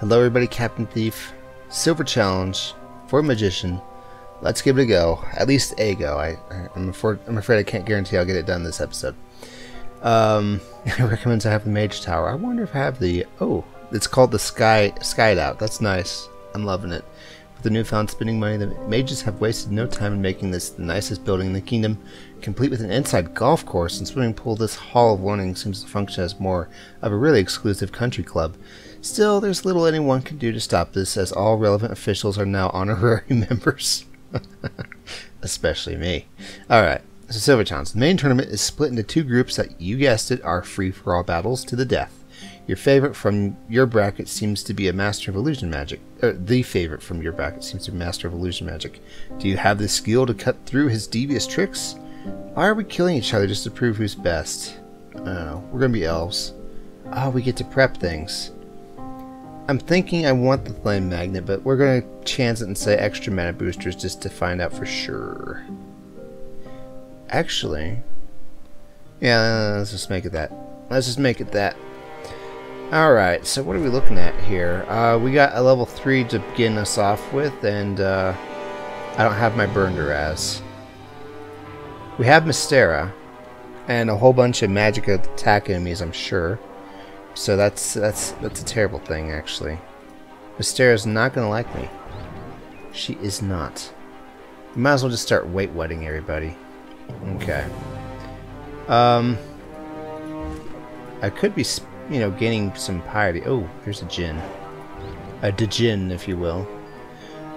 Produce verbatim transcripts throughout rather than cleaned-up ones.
Hello everybody, Captain Thief. Silver Challenge for Magician. Let's give it a go. At least a go. I, I'm, afraid, I'm afraid I can't guarantee I'll get it done this episode. Um, I recommend to have the Mage Tower. I wonder if I have the... Oh, it's called the Sky Skyed Out. That's nice. I'm loving it. With the newfound spending money, the mages have wasted no time in making this the nicest building in the kingdom, complete with an inside golf course and swimming pool. This Hall of Learning seems to function as more of a really exclusive country club. Still, there's little anyone can do to stop this, as all relevant officials are now honorary members. Especially me. Alright, so Silver Challenge. The main tournament is split into two groups that, you guessed it, are free-for-all battles to the death. Your favorite from your bracket seems to be a master of illusion magic. Or the favorite from your bracket seems to be master of illusion magic. Do you have the skill to cut through his devious tricks? Why are we killing each other just to prove who's best? I don't know. We're gonna be elves. Oh, we get to prep things. I'm thinking I want the flame magnet, but we're gonna chance it and say extra mana boosters just to find out for sure. Actually, yeah, let's just make it that. Let's just make it that. Alright, so what are we looking at here? Uh, we got a level three to begin us off with, and uh, I don't have my Burndaraz. We have Mystera, and a whole bunch of magic attack enemies, I'm sure. So that's that's that's a terrible thing, actually. Mystera's not going to like me. She is not. We might as well just start weight-wetting everybody. Okay. Um, I could be... Sp you know, gaining some piety. Oh, here's a djinn. A djinn, if you will.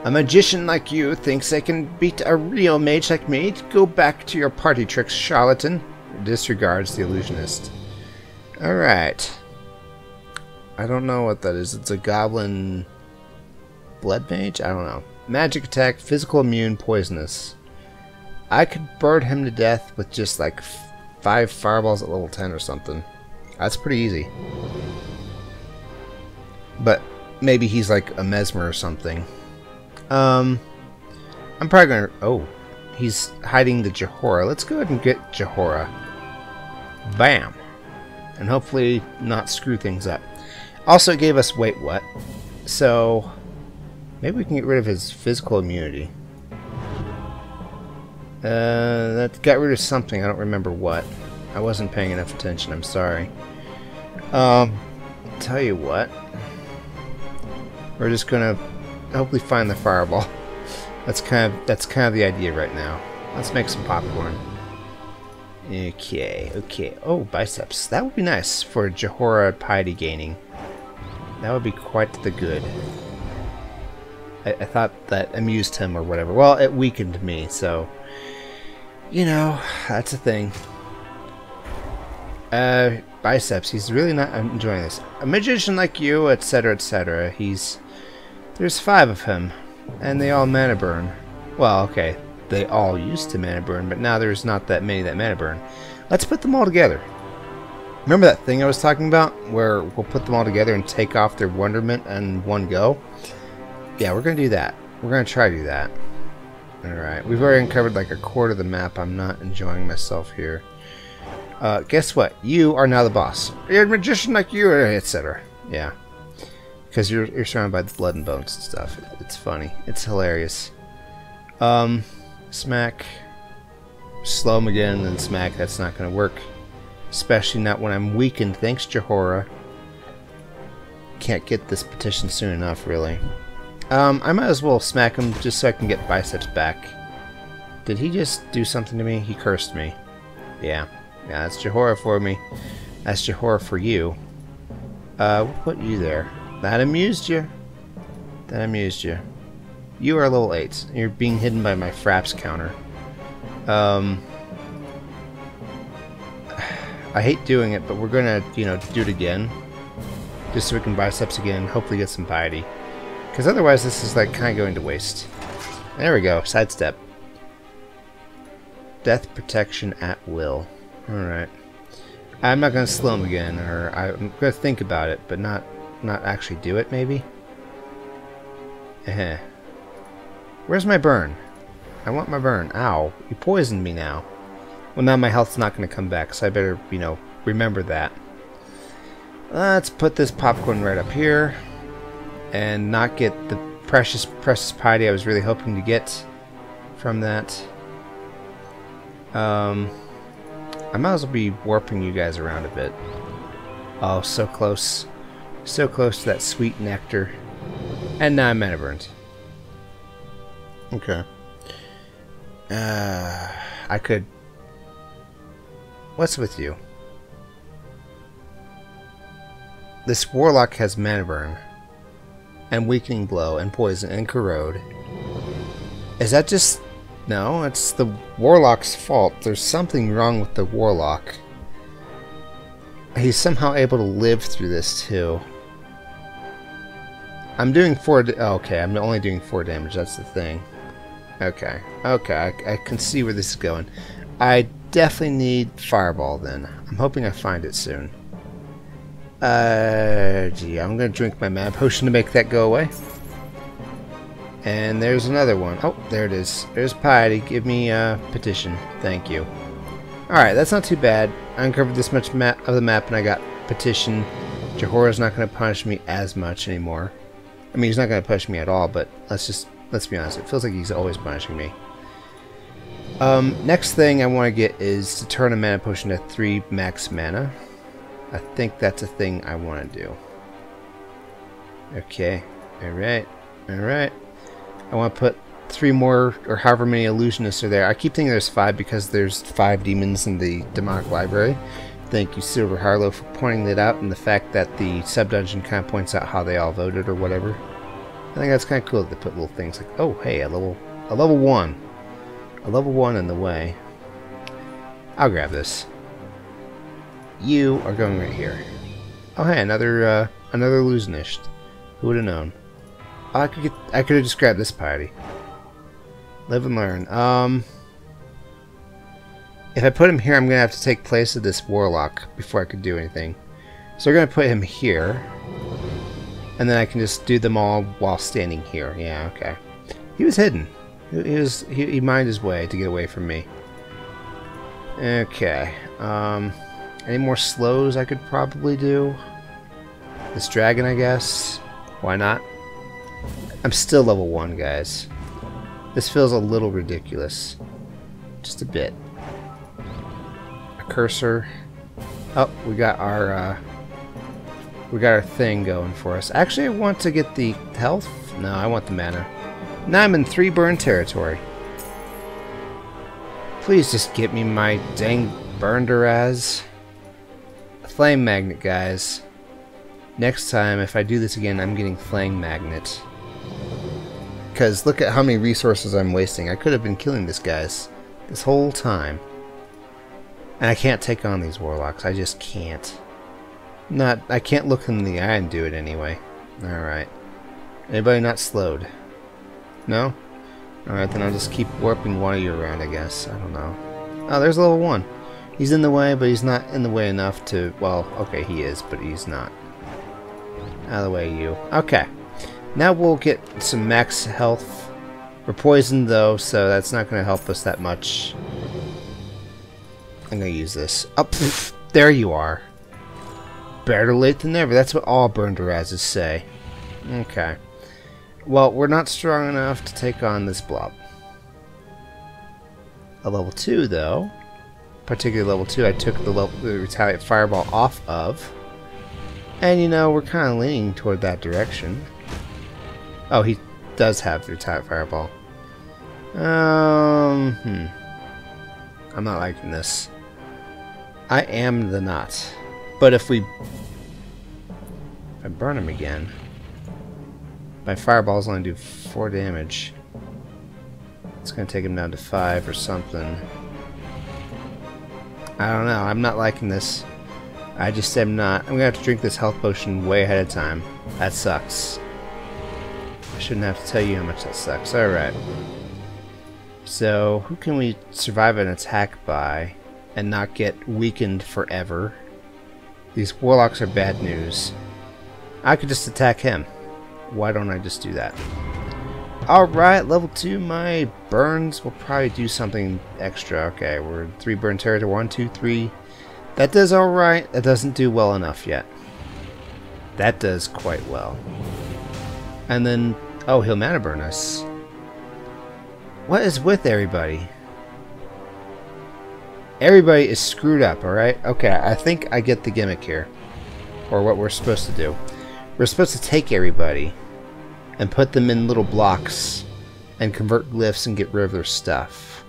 A magician like you thinks they can beat a real mage like me? Go back to your party tricks, charlatan. Disregards the illusionist. Alright. I don't know what that is. It's a goblin... blood mage? I don't know. Magic attack, physical, immune, poisonous. I could burn him to death with just like five fireballs at level ten or something. That's pretty easy. But maybe he's like a mesmer or something. Um, I'm probably going to... Oh, he's hiding the Jehora. Let's go ahead and get Jehora. Bam. And hopefully not screw things up. Also, it gave us... Wait, what? So, maybe we can get rid of his physical immunity. Uh, that got rid of something. I don't remember what. I wasn't paying enough attention. I'm sorry. Um, tell you what, we're just gonna hopefully find the fireball. That's kind of that's kind of the idea right now. Let's make some popcorn. Okay, okay. Oh, biceps. That would be nice for Jehora piety gaining. That would be quite the good. I, I thought that amused him or whatever. Well, it weakened me, so you know that's a thing. Uh, biceps. He's really not enjoying this. A magician like you, et cetera, et cetera. He's... There's five of him, and they all mana burn. Well, okay. They all used to mana burn, but now there's not that many that mana burn. Let's put them all together. Remember that thing I was talking about? Where we'll put them all together and take off their wonderment in one go? Yeah, we're going to do that. We're going to try to do that. Alright. We've already uncovered like a quarter of the map. I'm not enjoying myself here. Uh, guess what? You are now the boss. You're a magician like you, et cetera. Yeah. Because you're, you're surrounded by the blood and bones and stuff. It's funny. It's hilarious. Um, smack. Slow him again and then smack. That's not going to work. Especially not when I'm weakened. Thanks, Jehora. Can't get this petition soon enough, really. Um, I might as well smack him just so I can get biceps back. Did he just do something to me? He cursed me. Yeah. Yeah, that's Jehora for me. That's Jehora for you. Uh, we'll put you there. That amused you. That amused you. You are level eight. You're being hidden by my fraps counter. Um, I hate doing it, but we're gonna, you know, do it again. Just so we can biceps again and hopefully get some piety. Because otherwise this is, like, kind of going to waste. There we go. Sidestep. Death protection at will. Alright. I'm not going to slow him again, or I'm going to think about it, but not not actually do it, maybe? Eh. Where's my burn? I want my burn. Ow. You poisoned me now. Well, now my health's not going to come back, so I better, you know, remember that. Let's put this popcorn right up here. and not get the precious, precious piety I was really hoping to get from that. Um, I might as well be warping you guys around a bit. Oh, so close. So close to that sweet nectar. And now I'm mana burned. Okay. Uh, I could... What's with you? This warlock has mana burn. And weakening blow, and poison, and corrode. Is that just... No, it's the warlock's fault. There's something wrong with the warlock. He's somehow able to live through this, too. I'm doing four... Oh, okay, I'm only doing four damage. That's the thing. Okay. Okay, I, I can see where this is going. I definitely need Fireball, then. I'm hoping I find it soon. Uh, gee, I'm going to drink my mana potion to make that go away. And there's another one. Oh, there it is. There's piety. Give me a uh, petition. Thank you. Alright, that's not too bad. I uncovered this much map of the map and I got petition. Jehora's not going to punish me as much anymore. I mean, he's not going to punish me at all, but let's just, let's be honest. It feels like he's always punishing me. Um, next thing I want to get is to turn a mana potion to three max mana. I think that's a thing I want to do. Okay. Alright. Alright. I want to put three more, or however many illusionists are there. I keep thinking there's five because there's five demons in the demonic library. Thank you, Silver Harlow, for pointing that out, and the fact that the sub-dungeon kind of points out how they all voted or whatever. I think that's kind of cool that they put little things like, oh, hey, a level, a level one. A level one in the way. I'll grab this. You are going right here. Oh, hey, another, uh, another illusionist. Who would have known? I could get, I could have just grabbed this piety. Live and learn. Um, if I put him here, I'm going to have to take place of this warlock before I could do anything. So we're going to put him here. And then I can just do them all while standing here. Yeah, okay. He was hidden. He, he was he, he mined his way to get away from me. Okay. Um, any more slows I could probably do? This dragon, I guess. Why not? I'm still level one, guys. This feels a little ridiculous. Just a bit. A cursor. Oh, we got our uh, we got our thing going for us. Actually, I want to get the health. No, I want the mana. Now I'm in three burn territory. Please just get me my dang Burndaraz. Flame magnet, guys. Next time, if I do this again, I'm getting flame magnet. Because look at how many resources I'm wasting. I could have been killing these guys this whole time. And I can't take on these warlocks. I just can't. Not, I can't look in the eye and do it anyway. Alright. Anybody not slowed? No? Alright, then I'll just keep warping one of you around, I guess. I don't know. Oh, there's level one. He's in the way, but he's not in the way enough to... Well, okay, he is, but he's not. Out of the way, you. Okay. Now we'll get some max health. We're poisoned though, so that's not going to help us that much. I'm going to use this. Oh, pff, there you are. Better late than never. That's what all Burndarazes say. Okay. Well, we're not strong enough to take on this blob. A level two though. Particularly level two, I took the, level, the retaliate fireball off of. And you know, we're kind of leaning toward that direction. Oh, he does have the retaliate fireball. Um, hmm. I'm not liking this. I am the knot. But if we... If I burn him again... My fireballs only do four damage. It's going to take him down to five or something. I don't know. I'm not liking this. I just am not. I'm going to have to drink this health potion way ahead of time. That sucks. Shouldn't have to tell you how much that sucks. Alright. So, who can we survive an attack by and not get weakened forever? These warlocks are bad news. I could just attack him. Why don't I just do that? Alright, level two, my burns will probably do something extra. Okay, we're three burn territory. One, two, three. That does alright. That doesn't do well enough yet. That does quite well. And then, oh, he'll mana burn us. What is with everybody? Everybody is screwed up, alright? Okay, I think I get the gimmick here. Or what we're supposed to do. We're supposed to take everybody and put them in little blocks and convert glyphs and get rid of their stuff.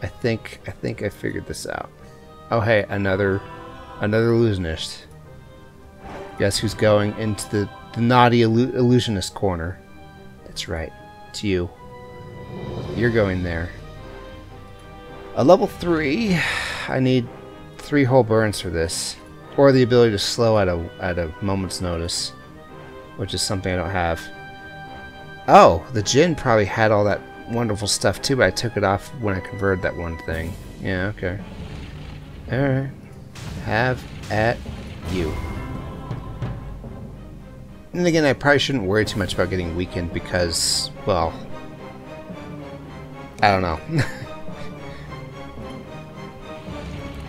I think I think I figured this out. Oh hey, another another illusionist. Guess who's going into the, the naughty illu illusionist corner? That's right, it's you. You're going there. A level three, I need three whole burns for this, or the ability to slow at a at a moment's notice, which is something I don't have. Oh, the djinn probably had all that wonderful stuff too, but I took it off when I converted that one thing. Yeah, okay. All right, have at you. And again, I probably shouldn't worry too much about getting weakened because, well, I don't know.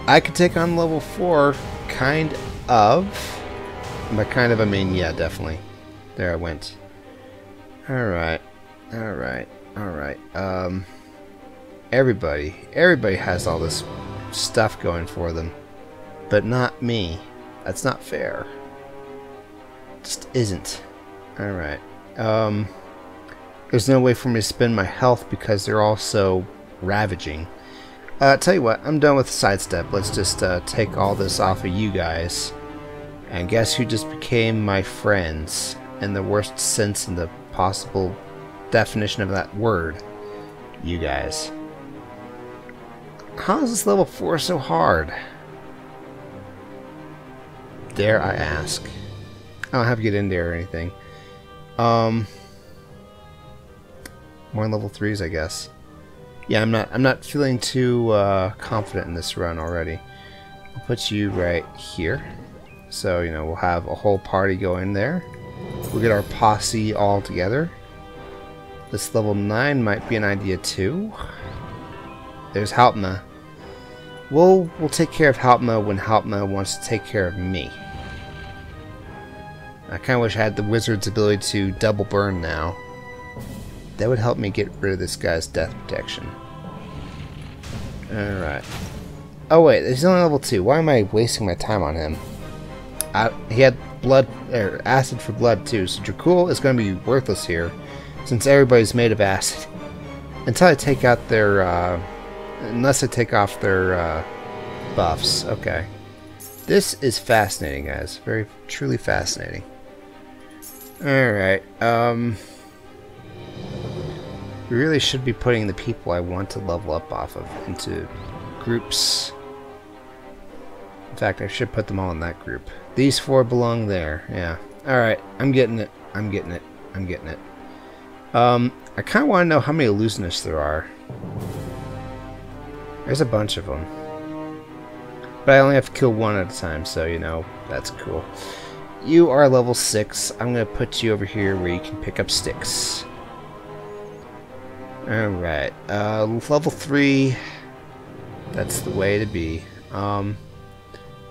I could take on level four, kind of. By kind of, I mean, yeah, definitely. There I went. Alright, alright, alright. Um, everybody, everybody has all this stuff going for them. But not me. That's not fair. Just isn't. Alright. Um, there's no way for me to spend my health because they're all so ravaging. Uh, tell you what, I'm done with sidestep. Let's just uh, take all this off of you guys. And guess who just became my friends? In the worst sense in the possible definition of that word. You guys. How is this level four so hard? Dare I ask. I don't have to get in there or anything. Um, more level threes, I guess. Yeah, I'm not. I'm not feeling too uh, confident in this run already. I'll put you right here, so you know we'll have a whole party go in there. We'll get our posse all together. This level nine might be an idea too. There's Hauptma. We'll we'll take care of Hauptma when Hauptma wants to take care of me. I kind of wish I had the wizard's ability to double burn now. That would help me get rid of this guy's death protection. Alright. Oh wait, he's only level two. Why am I wasting my time on him? I, he had blood, er, acid for blood too, so Dracul is going to be worthless here, since everybody's made of acid. Until I take out their, uh, unless I take off their uh, buffs. Okay. This is fascinating, guys. Very, truly fascinating. Alright, um... we really should be putting the people I want to level up off of into groups. In fact, I should put them all in that group. These four belong there, yeah. Alright, I'm getting it. I'm getting it. I'm getting it. Um, I kind of want to know how many illusionists there are. There's a bunch of them. But I only have to kill one at a time, so, you know, that's cool. You are level six. I'm going to put you over here where you can pick up sticks. Alright, uh, level three, that's the way to be. Um,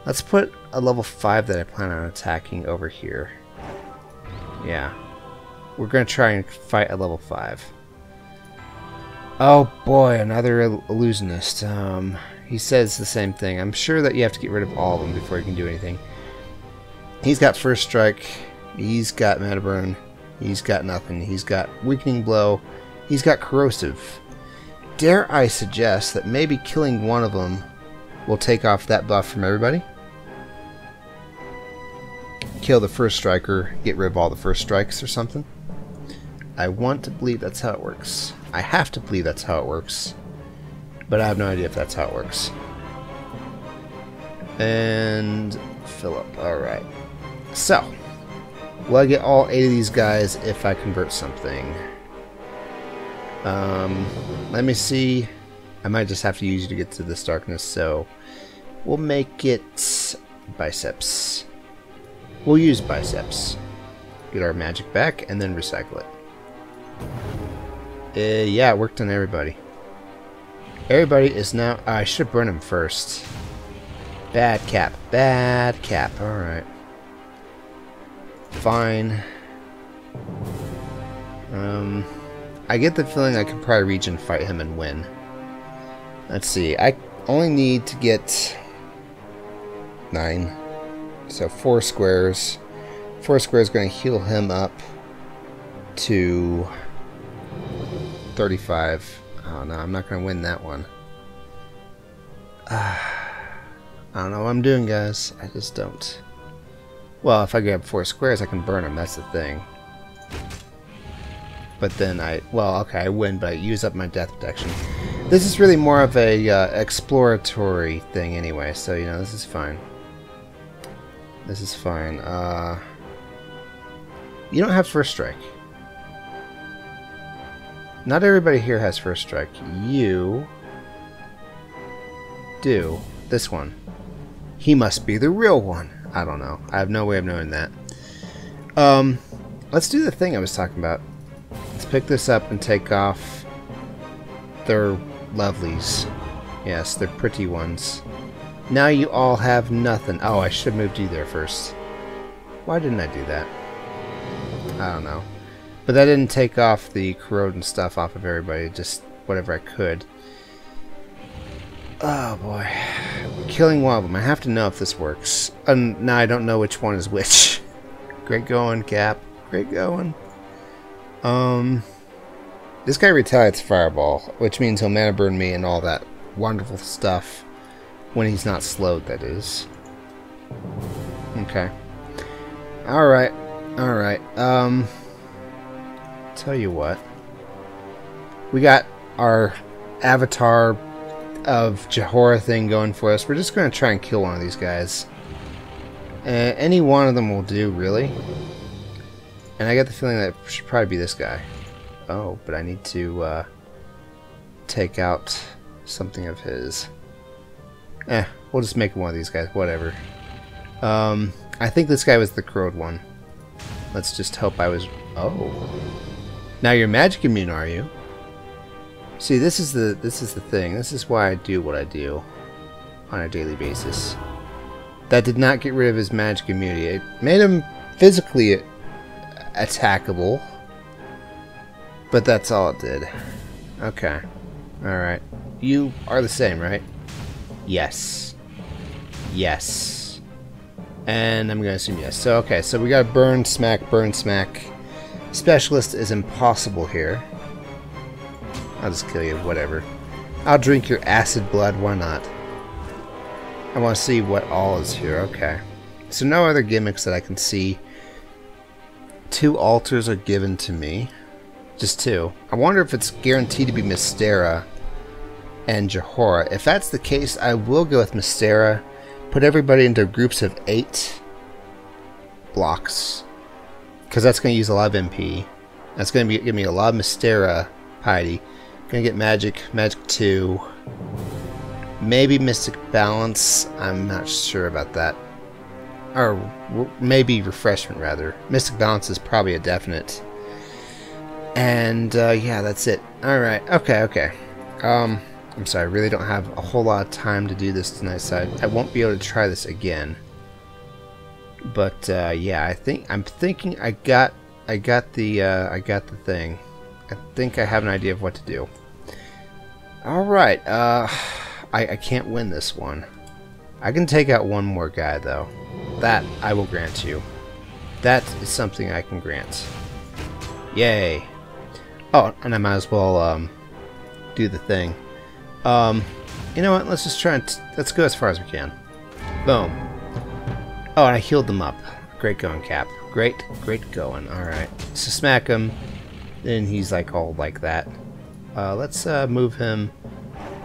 let's put a level five that I plan on attacking over here. Yeah, we're going to try and fight a level five. Oh boy, another illusionist. Um, he says the same thing. I'm sure that you have to get rid of all of them before you can do anything. He's got first strike, he's got mana burn, he's got nothing, he's got weakening blow. He's got corrosive. Dare I suggest that maybe killing one of them will take off that buff from everybody? Kill the first striker, get rid of all the first strikes or something? I want to believe that's how it works. I have to believe that's how it works. But I have no idea if that's how it works. And Philip, alright. So, will I get all eight of these guys if I convert something? Um, let me see. I might just have to use you to get to this darkness, so we'll make it biceps. We'll use biceps. Get our magic back and then recycle it. Uh, yeah, it worked on everybody. Everybody is now... Oh, I should burn him first. Bad cap. Bad cap. Alright. Fine. Um, I get the feeling I could probably reach and fight him and win. Let's see, I only need to get nine. So four squares. Four squares is going to heal him up to thirty-five. Oh no, I'm not going to win that one. Uh, I don't know what I'm doing, guys. I just don't. Well, if I grab four squares, I can burn them. That's the thing. But then I... Well, okay, I win, but I use up my death protection. This is really more of a uh, exploratory thing anyway, so, you know, this is fine. This is fine. Uh, you don't have first strike. Not everybody here has first strike. You... do. This one. He must be the real one. I don't know. I have no way of knowing that. Um, let's do the thing I was talking about. Let's pick this up and take off their lovelies. Yes, they're pretty ones. Now you all have nothing. Oh, I should move you there first. Why didn't I do that? I don't know. But that didn't take off the corrode and stuff off of everybody. Just whatever I could. Oh boy. Killing one of them. I have to know if this works. Um, now I don't know which one is which. Great going, Cap. Great going. Um, this guy retaliates fireball, which means he'll mana burn me and all that wonderful stuff when he's not slowed, that is. Okay. Alright. Alright. Um, tell you what. We got our avatar of Jehora thing going for us. We're just going to try and kill one of these guys. Uh, any one of them will do, really. And I got the feeling that it should probably be this guy. Oh, but I need to uh, take out something of his. Eh, we'll just make one of these guys. Whatever. Um, I think this guy was the corrode one. Let's just hope I was... Oh. Now you're magic immune, are you? See, this is the this is the thing. This is why I do what I do on a daily basis. That did not get rid of his magic immunity. It made him physically... attackable, but that's all it did. Okay, all right. You are the same, right? Yes, yes, and I'm gonna assume yes. So okay, so we got burn, smack, burn, smack. Specialist is impossible here. I'll just kill you. Whatever. I'll drink your acid blood. Why not? I want to see what all is here. Okay. So no other gimmicks that I can see. Two altars are given to me. Just two. I wonder if it's guaranteed to be Mystera and Jehora. If that's the case, I will go with Mystera. Put everybody into groups of eight blocks. Because that's going to use a lot of M P. That's going to give me a lot of Mystera piety. Going to get magic. Magic two. Maybe Mystic Balance. I'm not sure about that. Or maybe refreshment, rather. Mystic Balance is probably a definite. And, uh, yeah, that's it. Alright, okay, okay. Um, I'm sorry, I really don't have a whole lot of time to do this tonight, so I, I won't be able to try this again. But, uh, yeah, I think, I'm thinking I got, I got the, uh, I got the thing. I think I have an idea of what to do. Alright, uh, I, I can't win this one. I can take out one more guy, though. That I will grant you. That is something I can grant. Yay. Oh, and I might as well um, do the thing. Um, you know what? Let's just try and... T let's go as far as we can. Boom. Oh, and I healed them up. Great going, Cap. Great, great going. Alright. So smack him. Then he's like all like that. Uh, let's uh, move him...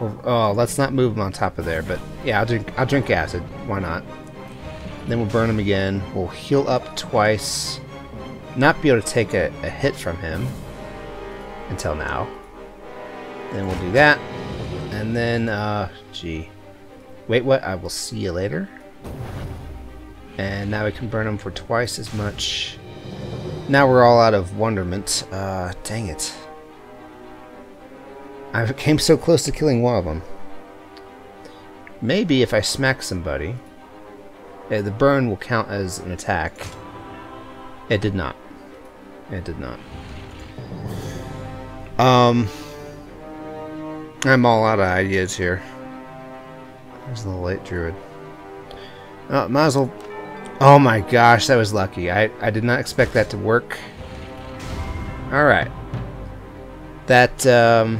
Over oh, let's not move him on top of there. But yeah, I'll drink, I'll drink acid. Why not? Then we'll burn him again. We'll heal up twice. Not be able to take a, a hit from him. Until now. Then we'll do that. And then, uh, gee. Wait, what? I will see you later. And now we can burn him for twice as much. Now we're all out of wonderment. Uh, dang it. I came so close to killing one of them. Maybe if I smack somebody... Yeah, the burn will count as an attack. It did not. It did not. Um, I'm all out of ideas here. There's the light druid. Uh, might as well. Oh my gosh, that was lucky. I, I did not expect that to work. Alright. That, um...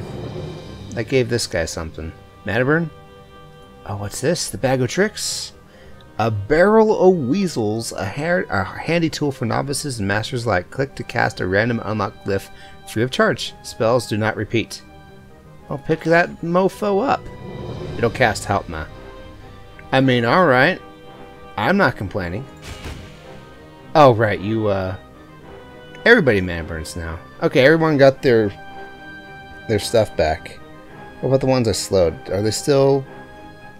that gave this guy something. Mataburn? Oh, what's this? The bag of tricks? A barrel of weasels, a, hair, a handy tool for novices and masters like. Click to cast a random unlocked glyph free of charge. Spells do not repeat. I'll pick that mofo up. It'll cast Helpma. I mean, alright. I'm not complaining. Oh, right, you, uh... everybody Mataburns now. Okay, everyone got their their stuff back. What about the ones I slowed? Are they still?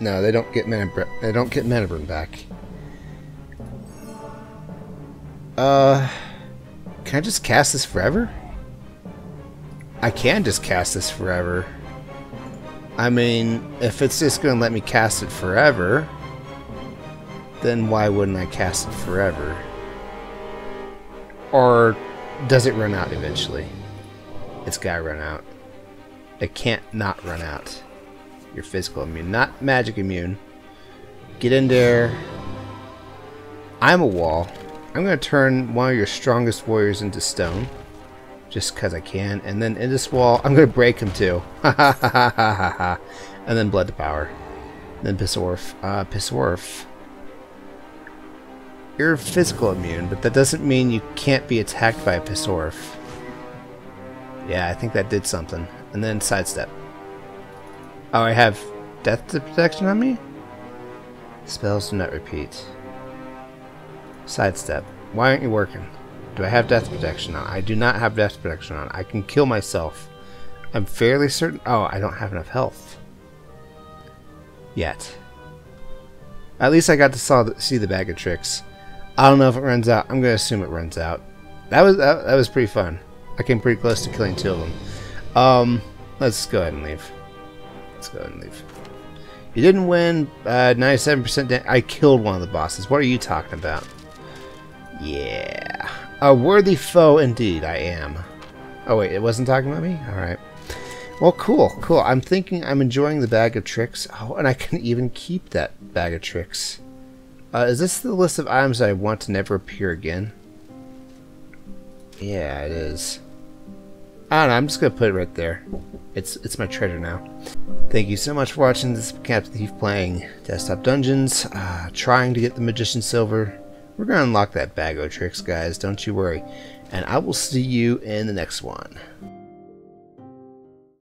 No, they don't get Mataburn. They don't get Mataburn back. Uh, can I just cast this forever? I can just cast this forever. I mean, if it's just gonna let me cast it forever, then why wouldn't I cast it forever? Or does it run out eventually? It's gotta run out. It can't not run out. You're physical immune, not magic immune. Get in there. I'm a wall. I'm gonna turn one of your strongest warriors into stone. Just cause I can. And then in this wall, I'm gonna break him too. Ha ha ha ha ha ha. And then blood to power. And then Pissorf. Uh, Pissorf. You're physical immune, but that doesn't mean you can't be attacked by a Pissorf. Yeah, I think that did something. And then sidestep. Oh, I have death protection on me? Spells do not repeat. Sidestep. Why aren't you working? Do I have death protection on? I do not have death protection on. I can kill myself. I'm fairly certain. Oh, I don't have enough health. Yet. At least I got to saw the, see the bag of tricks. I don't know if it runs out. I'm gonna assume it runs out. That was that, that was pretty fun. I came pretty close to killing two of them. Um, let's go ahead and leave. Let's go ahead and leave. You didn't win. Uh, ninety-seven percent. I killed one of the bosses. What are you talking about? Yeah, a worthy foe indeed. I am. Oh wait, it wasn't talking about me. All right. Well, cool, cool. I'm thinking I'm enjoying the bag of tricks. Oh, and I can even keep that bag of tricks. Uh, is this the list of items I want to never appear again? Yeah, it is. I don't know, I'm just going to put it right there. It's it's my treasure now. Thank you so much for watching this Captain Thief playing Desktop Dungeons, uh, trying to get the Magician Silver. We're going to unlock that bag of tricks, guys, don't you worry. And I will see you in the next one.